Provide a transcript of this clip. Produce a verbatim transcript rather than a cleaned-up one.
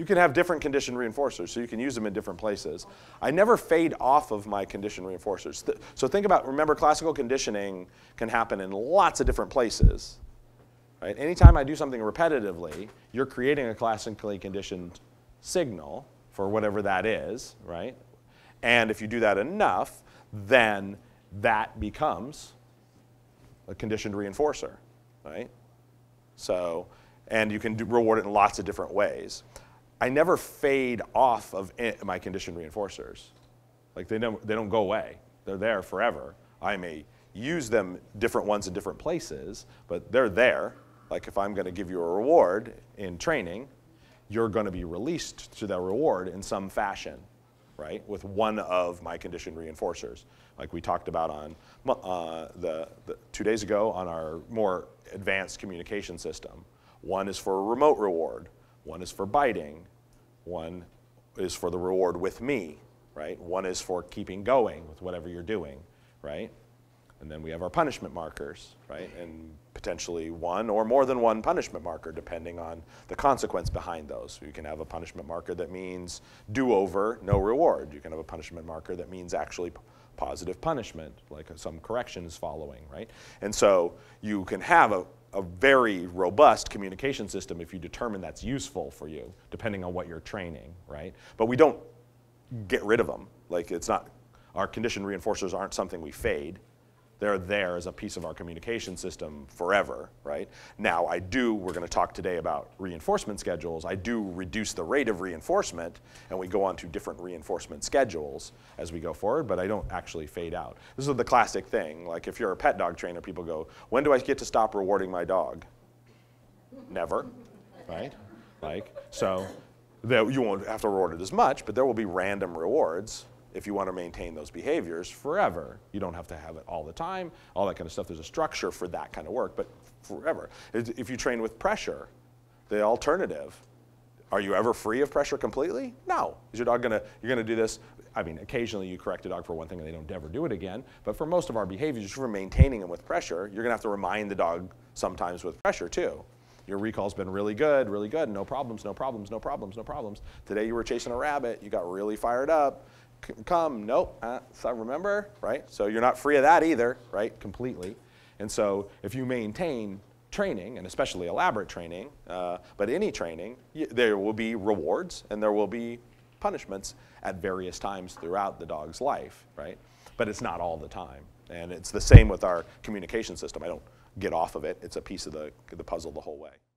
You can have different condition reinforcers, so you can use them in different places. I never fade off of my condition reinforcers. So think about, remember, classical conditioning can happen in lots of different places. Right? Anytime I do something repetitively, you're creating a classically conditioned signal for whatever that is, right? And if you do that enough, then that becomes a conditioned reinforcer, right? So, and you can do, reward it in lots of different ways. I never fade off of it, my conditioned reinforcers. Like they don't, they don't go away. They're there forever. I may use them, different ones in different places, but they're there. Like if I'm going to give you a reward in training, you're going to be released to that reward in some fashion, right? With one of my conditioned reinforcers. Like we talked about on uh, the, the two days ago on our more advanced communication system. One is for a remote reward. One is for biting. One is for the reward with me, right? One is for keeping going with whatever you're doing, right? And then we have our punishment markers, right? And potentially one or more than one punishment marker, depending on the consequence behind those. So you can have a punishment marker that means do-over, no reward. You can have a punishment marker that means actually positive punishment, like some correction is following, right? And so you can have a, a very robust communication system if you determine that's useful for you, depending on what you're training, right? But we don't get rid of them. Like it's not, our conditioned reinforcers aren't something we fade. They're there as a piece of our communication system forever, right? Now I do, we're gonna talk today about reinforcement schedules. I do reduce the rate of reinforcement and we go on to different reinforcement schedules as we go forward, but I don't actually fade out. This is the classic thing, like if you're a pet dog trainer, people go, when do I get to stop rewarding my dog? Never, right? Like, so you won't have to reward it as much, but there will be random rewards if you want to maintain those behaviors forever. You don't have to have it all the time, all that kind of stuff. There's a structure for that kind of work, but forever. If you train with pressure, the alternative, are you ever free of pressure completely? No. Is your dog gonna, you're gonna do this, I mean, occasionally you correct a dog for one thing and they don't ever do it again, but for most of our behaviors, for maintaining them with pressure, you're gonna have to remind the dog sometimes with pressure too. Your recall's been really good, really good, no problems, no problems, no problems, no problems. Today you were chasing a rabbit, you got really fired up, come, nope, uh, so remember, right? So you're not free of that either, right, completely. And so if you maintain training, and especially elaborate training, uh, but any training, y there will be rewards and there will be punishments at various times throughout the dog's life, right? But it's not all the time. And it's the same with our communication system. I don't get off of it. It's a piece of the, the puzzle the whole way.